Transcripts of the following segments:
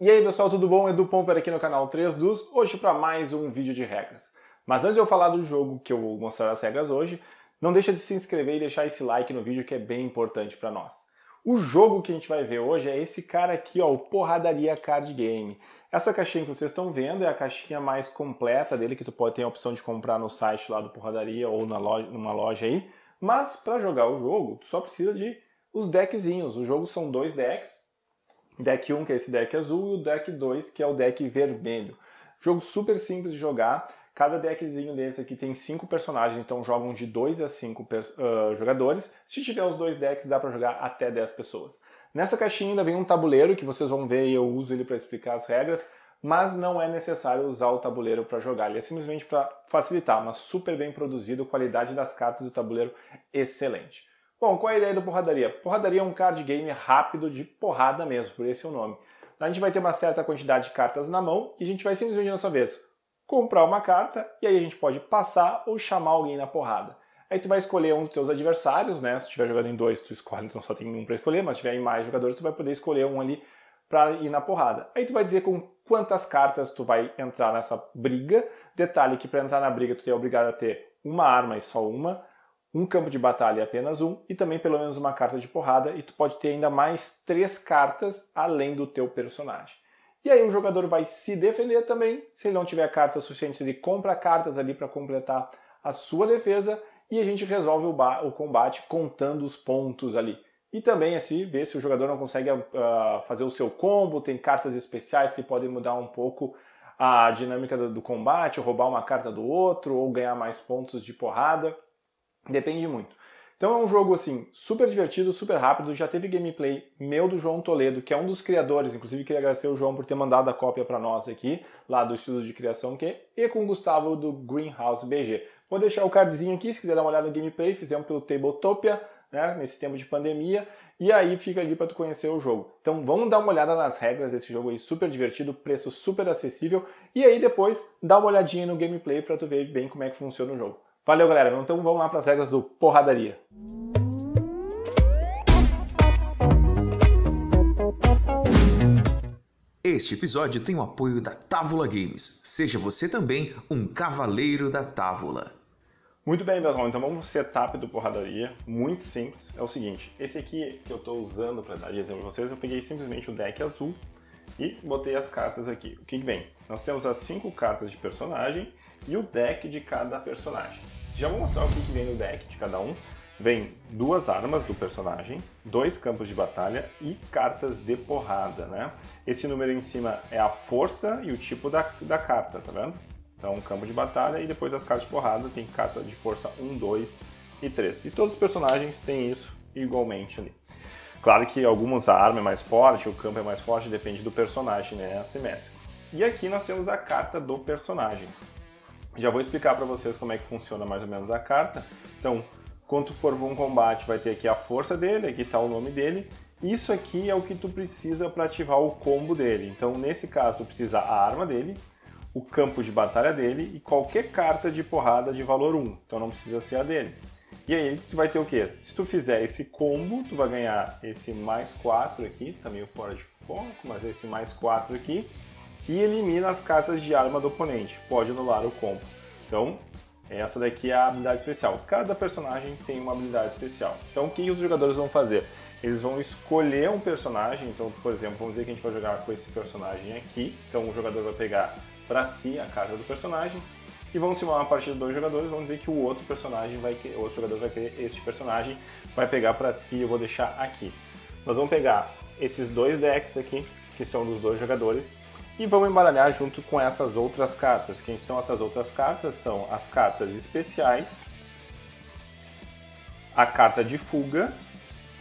E aí pessoal, tudo bom? Edu Pomper aqui no canal 3Dus, hoje para mais um vídeo de regras. Mas antes de eu falar do jogo que eu vou mostrar as regras hoje, não deixa de se inscrever e deixar esse like no vídeo que é bem importante para nós. O jogo que a gente vai ver hoje é esse cara aqui, ó, o Porradaria Card Game. Essa caixinha que vocês estão vendo é a caixinha mais completa dele, que tu pode ter a opção de comprar no site lá do Porradaria ou na loja, numa loja aí. Mas para jogar o jogo, tu só precisa de os deckzinhos. O jogo são dois decks. Deck 1, que é esse deck azul, e o deck 2, que é o deck vermelho. Jogo super simples de jogar. Cada deckzinho desse aqui tem 5 personagens, então jogam de 2 a 5 jogadores. Se tiver os dois decks, dá para jogar até 10 pessoas. Nessa caixinha ainda vem um tabuleiro, que vocês vão ver e eu uso ele para explicar as regras, mas não é necessário usar o tabuleiro para jogar. Ele é simplesmente para facilitar, mas super bem produzido, qualidade das cartas do tabuleiro excelente. Bom, qual é a ideia do Porradaria? Porradaria é um card game rápido de porrada mesmo, por esse é o nome. A gente vai ter uma certa quantidade de cartas na mão e a gente vai simplesmente, nessa vez, comprar uma carta e aí a gente pode passar ou chamar alguém na porrada. Aí tu vai escolher um dos teus adversários, né? Se estiver jogando em dois, tu escolhe, então só tem um para escolher, mas se tiver em mais jogadores, tu vai poder escolher um ali para ir na porrada. Aí tu vai dizer com quantas cartas tu vai entrar nessa briga. Detalhe que para entrar na briga tu é obrigado a ter uma arma e só uma, um campo de batalha e apenas um, e também pelo menos uma carta de porrada, e tu pode ter ainda mais 3 cartas além do teu personagem. E aí o jogador vai se defender também, se ele não tiver cartas suficientes, ele compra cartas ali para completar a sua defesa, e a gente resolve o combate contando os pontos ali. E também assim, ver se o jogador não consegue fazer o seu combo, tem cartas especiais que podem mudar um pouco a dinâmica do combate, roubar uma carta do outro, ou ganhar mais pontos de porrada. Depende muito. Então é um jogo assim super divertido, super rápido. Já teve gameplay meu do João Toledo, que é um dos criadores. Inclusive queria agradecer o João por ter mandado a cópia para nós aqui, lá do Estúdio de Criação Q, e com o Gustavo do Greenhouse BG. Vou deixar o cardzinho aqui, se quiser dar uma olhada no gameplay, fizemos pelo Tabletopia, né, nesse tempo de pandemia, e aí fica ali para tu conhecer o jogo. Então vamos dar uma olhada nas regras desse jogo aí, super divertido, preço super acessível, e aí depois dá uma olhadinha no gameplay para tu ver bem como é que funciona o jogo. Valeu, galera. Então vamos lá para as regras do Porradaria. Este episódio tem o apoio da Távola Games. Seja você também um cavaleiro da Távola. Muito bem, pessoal. Então vamos para o setup do Porradaria. Muito simples. É o seguinte. Esse aqui que eu estou usando para dar de exemplo para vocês, eu peguei simplesmente o deck azul e botei as cartas aqui. O que vem? Nós temos as 5 cartas de personagem e o deck de cada personagem. Já vou mostrar o que vem no deck de cada um. Vem 2 armas do personagem, 2 campos de batalha e cartas de porrada, né? Esse número em cima é a força e o tipo da carta, tá vendo? Então, campo de batalha e depois as cartas de porrada. Tem carta de força 1, 2 e 3. E todos os personagens têm isso igualmente ali. Claro que algumas a arma é mais forte, o campo é mais forte, depende do personagem, né? É assimétrico. E aqui nós temos a carta do personagem. Já vou explicar para vocês como é que funciona mais ou menos a carta. Então, quando for um combate, vai ter aqui a força dele, aqui está o nome dele. Isso aqui é o que tu precisa para ativar o combo dele. Então, nesse caso, tu precisa a arma dele, o campo de batalha dele e qualquer carta de porrada de valor 1. Então, não precisa ser a dele. E aí, tu vai ter o quê? Se tu fizer esse combo, tu vai ganhar esse mais 4 aqui, tá meio fora de foco, mas esse mais 4 aqui, e elimina as cartas de arma do oponente, pode anular o combo. Então, essa daqui é a habilidade especial. Cada personagem tem uma habilidade especial. Então, o que os jogadores vão fazer? Eles vão escolher um personagem, então, por exemplo, vamos dizer que a gente vai jogar com esse personagem aqui. Então, o jogador vai pegar para si a carta do personagem, e vão simular uma partida de 2 jogadores, vão dizer que o outro personagem vai querer, o outro jogador vai querer este personagem, vai pegar para si, eu vou deixar aqui. Nós vamos pegar esses 2 decks aqui, que são dos 2 jogadores, e vamos embaralhar junto com essas outras cartas. Quem são essas outras cartas? São as cartas especiais, a carta de fuga,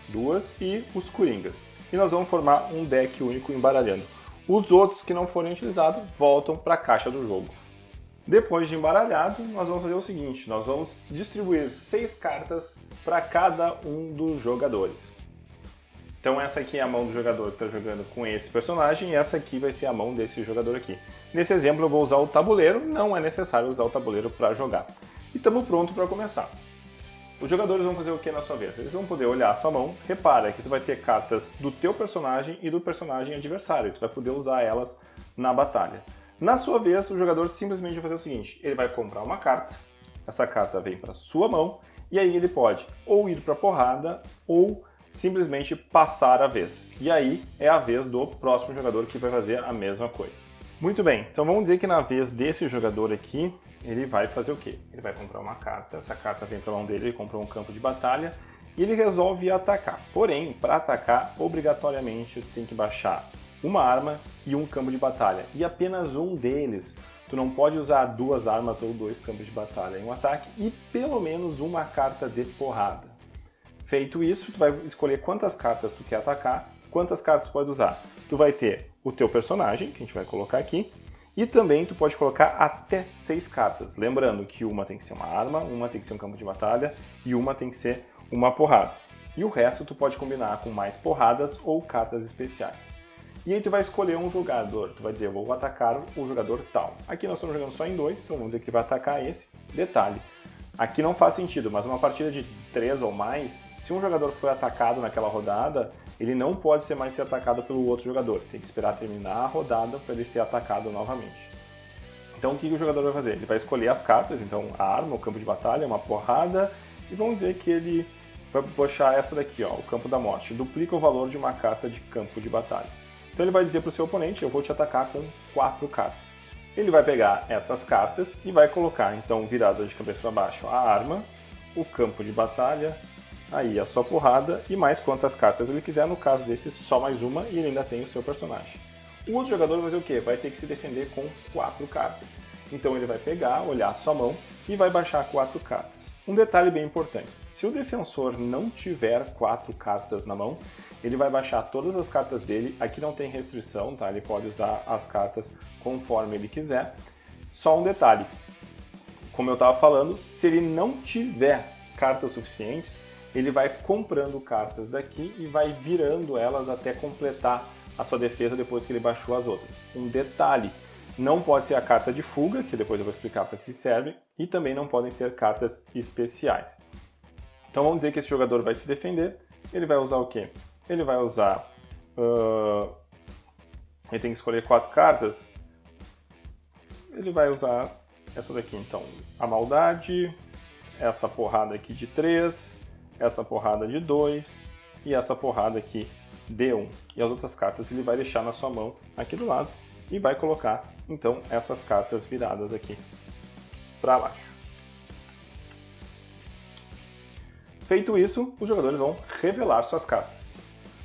2, e os coringas. E nós vamos formar um deck único embaralhando. Os outros que não forem utilizados voltam para a caixa do jogo. Depois de embaralhado, nós vamos fazer o seguinte, nós vamos distribuir 6 cartas para cada um dos jogadores. Então essa aqui é a mão do jogador que está jogando com esse personagem, e essa aqui vai ser a mão desse jogador aqui. Nesse exemplo eu vou usar o tabuleiro, não é necessário usar o tabuleiro para jogar. E estamos prontos para começar. Os jogadores vão fazer o que na sua vez? Eles vão poder olhar a sua mão. Repara que tu vai ter cartas do teu personagem e do personagem adversário. Tu vai poder usar elas na batalha. Na sua vez, o jogador simplesmente vai fazer o seguinte. Ele vai comprar uma carta. Essa carta vem para sua mão. E aí ele pode ou ir para porrada ou simplesmente passar a vez. E aí é a vez do próximo jogador que vai fazer a mesma coisa. Muito bem, então vamos dizer que na vez desse jogador aqui, ele vai fazer o quê? Ele vai comprar uma carta, essa carta vem para a mão dele, ele comprou um campo de batalha e ele resolve atacar. Porém, para atacar, obrigatoriamente, tu tem que baixar uma arma e um campo de batalha. E apenas um deles. Tu não pode usar duas armas ou dois campos de batalha em um ataque e pelo menos uma carta de porrada. Feito isso, tu vai escolher quantas cartas tu quer atacar, quantas cartas tu pode usar. Tu vai ter o teu personagem, que a gente vai colocar aqui, e também tu pode colocar até 6 cartas. Lembrando que uma tem que ser uma arma, uma tem que ser um campo de batalha e uma tem que ser uma porrada. E o resto tu pode combinar com mais porradas ou cartas especiais. E aí tu vai escolher um jogador, tu vai dizer, eu vou atacar o jogador tal. Aqui nós estamos jogando só em 2, então vamos dizer que vai atacar esse. Detalhe, aqui não faz sentido, mas uma partida de 3 ou mais, se um jogador foi atacado naquela rodada, ele não pode ser mais atacado pelo outro jogador. Tem que esperar terminar a rodada para ele ser atacado novamente. Então o que o jogador vai fazer? Ele vai escolher as cartas, então a arma, o campo de batalha, uma porrada, e vamos dizer que ele vai puxar essa daqui, ó, o campo da morte. Duplica o valor de uma carta de campo de batalha. Então ele vai dizer para o seu oponente, eu vou te atacar com 4 cartas. Ele vai pegar essas cartas e vai colocar, então, virada de cabeça para baixo, a arma, o campo de batalha, aí a sua porrada e mais quantas cartas ele quiser. No caso desse, só mais uma e ele ainda tem o seu personagem. O outro jogador vai fazer o quê? Vai ter que se defender com 4 cartas. Então ele vai pegar, olhar a sua mão e vai baixar 4 cartas. Um detalhe bem importante, se o defensor não tiver 4 cartas na mão, ele vai baixar todas as cartas dele, aqui não tem restrição, tá? Ele pode usar as cartas conforme ele quiser. Só um detalhe, como eu estava falando, se ele não tiver cartas suficientes, ele vai comprando cartas daqui e vai virando elas até completar a sua defesa depois que ele baixou as outras. Um detalhe, não pode ser a carta de fuga, que depois eu vou explicar para que serve, e também não podem ser cartas especiais. Então vamos dizer que esse jogador vai se defender, ele vai usar o quê? Ele vai usar... ele tem que escolher 4 cartas, ele vai usar essa daqui, então, a maldade, essa porrada aqui de 3, essa porrada de 2 e essa porrada aqui de 1. E as outras cartas ele vai deixar na sua mão aqui do lado e vai colocar então essas cartas viradas aqui para baixo. Feito isso, os jogadores vão revelar suas cartas.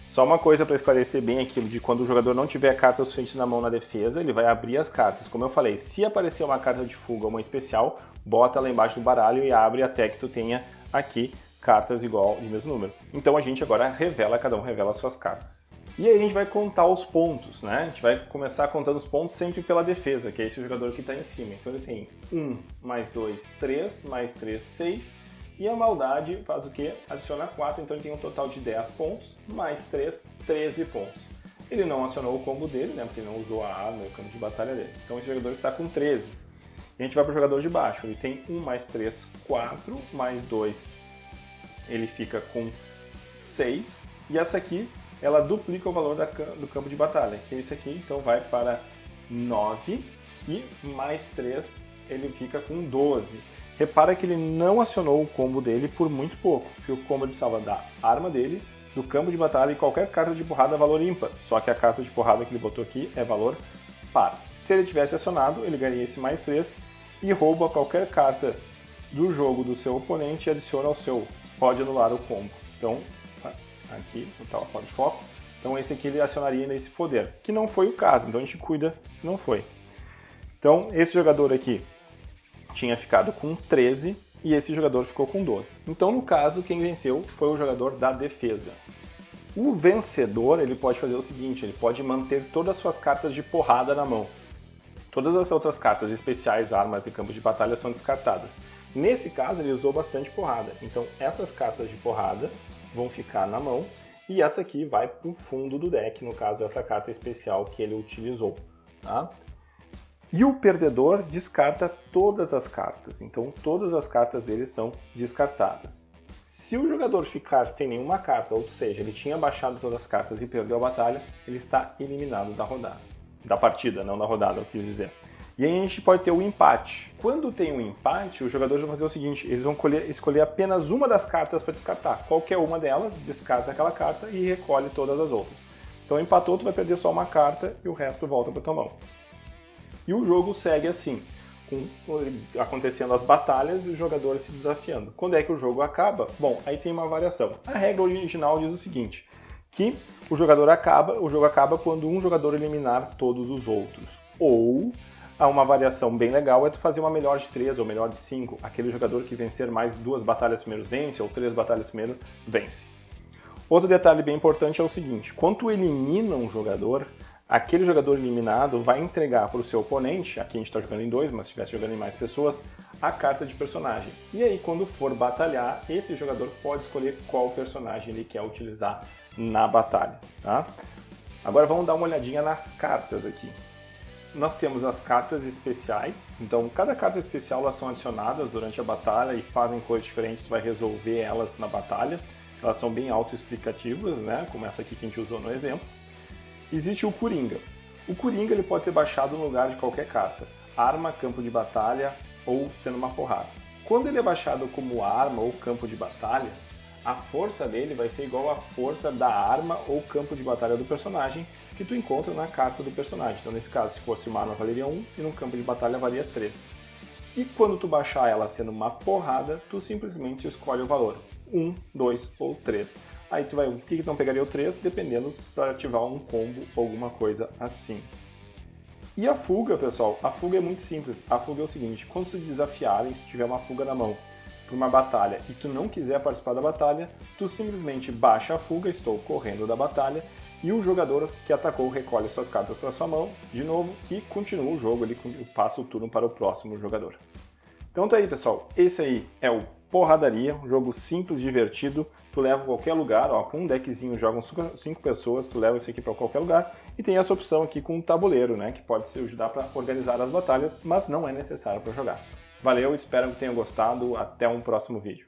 Só uma coisa para esclarecer bem aquilo de quando o jogador não tiver cartas suficientes na mão na defesa, ele vai abrir as cartas. Como eu falei, se aparecer uma carta de fuga ou uma especial, bota lá embaixo do baralho e abre até que tu tenha aqui cartas igual de mesmo número. Então a gente agora revela, cada um revela suas cartas. E aí a gente vai contar os pontos, né? A gente vai começar contando os pontos sempre pela defesa, que é esse jogador que está em cima. Então ele tem 1, mais 2, 3, mais 3, 6. E a maldade faz o quê? Adiciona 4, então ele tem um total de 10 pontos, mais 3, 13 pontos. Ele não acionou o combo dele, né? Porque ele não usou a arma ou o campo de batalha dele. Então esse jogador está com 13. E a gente vai para o jogador de baixo. Ele tem 1, mais 3, 4, mais 2, ele fica com 6. E essa aqui, ela duplica o valor do campo de batalha, que é esse aqui, então vai para 9 e mais 3 ele fica com 12. Repara que ele não acionou o combo dele por muito pouco, porque o combo precisava da arma dele, do campo de batalha e qualquer carta de porrada é valor ímpar, só que a carta de porrada que ele botou aqui é valor par. Se ele tivesse acionado, ele ganharia esse mais 3 e rouba qualquer carta do jogo do seu oponente e adiciona ao seu, pode anular o combo. Então, aqui, botar fora de foco. Então esse aqui ele acionaria nesse poder, que não foi o caso, então a gente cuida se não foi. Então esse jogador aqui tinha ficado com 13 e esse jogador ficou com 12. Então no caso quem venceu foi o jogador da defesa. O vencedor ele pode fazer o seguinte, ele pode manter todas as suas cartas de porrada na mão. Todas as outras cartas especiais, armas e campos de batalha são descartadas. Nesse caso ele usou bastante porrada, então essas cartas de porrada vão ficar na mão e essa aqui vai para o fundo do deck, no caso essa carta especial que ele utilizou, tá? E o perdedor descarta todas as cartas, então todas as cartas dele são descartadas. Se o jogador ficar sem nenhuma carta, ou seja, ele tinha baixado todas as cartas e perdeu a batalha, ele está eliminado da rodada. Da partida, não da rodada, eu quis dizer. E aí a gente pode ter o empate. Quando tem um empate, os jogadores vão fazer o seguinte, eles vão escolher apenas uma das cartas para descartar. Qualquer uma delas descarta aquela carta e recolhe todas as outras. Então empatou, tu vai perder só uma carta e o resto volta para tua mão. E o jogo segue assim, acontecendo as batalhas e os jogadores se desafiando. Quando é que o jogo acaba? Bom, aí tem uma variação. A regra original diz o seguinte, que o jogo acaba quando um jogador eliminar todos os outros. Ou... uma variação bem legal é tu fazer uma melhor de 3 ou melhor de 5. Aquele jogador que vencer mais 2 batalhas primeiro vence, ou 3 batalhas primeiro vence. Outro detalhe bem importante é o seguinte, quando tu elimina um jogador, aquele jogador eliminado vai entregar para o seu oponente, aqui a gente está jogando em 2, mas se estivesse jogando em mais pessoas, a carta de personagem. E aí quando for batalhar, esse jogador pode escolher qual personagem ele quer utilizar na batalha. Tá? Agora vamos dar uma olhadinha nas cartas aqui. Nós temos as cartas especiais, então cada carta especial elas são adicionadas durante a batalha e fazem coisas diferentes, tu vai resolver elas na batalha. Elas são bem autoexplicativas, né? Como essa aqui que a gente usou no exemplo. Existe o Coringa. O Coringa ele pode ser baixado no lugar de qualquer carta, arma, campo de batalha ou sendo uma porrada. Quando ele é baixado como arma ou campo de batalha, a força dele vai ser igual à força da arma ou campo de batalha do personagem que tu encontra na carta do personagem. Então nesse caso, se fosse uma arma valeria 1 e num campo de batalha valia 3. E quando tu baixar ela sendo uma porrada, tu simplesmente escolhe o valor 1, 2 ou 3. Aí tu vai, o que não pegaria o 3? Dependendo para ativar um combo ou alguma coisa assim. E a fuga, pessoal, a fuga é muito simples. A fuga é o seguinte, quando tu desafiarem, se tiver uma fuga na mão, uma batalha e tu não quiser participar da batalha, tu simplesmente baixa a fuga, estou correndo da batalha, e o jogador que atacou recolhe suas cartas para sua mão, de novo, e continua o jogo, ele passa o turno para o próximo jogador. Então tá aí, pessoal, esse aí é o Porradaria, um jogo simples, divertido, tu leva a qualquer lugar, ó, com um deckzinho jogam 5 pessoas, tu leva esse aqui para qualquer lugar, e tem essa opção aqui com um tabuleiro, né, que pode te ajudar para organizar as batalhas, mas não é necessário para jogar. Valeu, espero que tenham gostado. Até um próximo vídeo.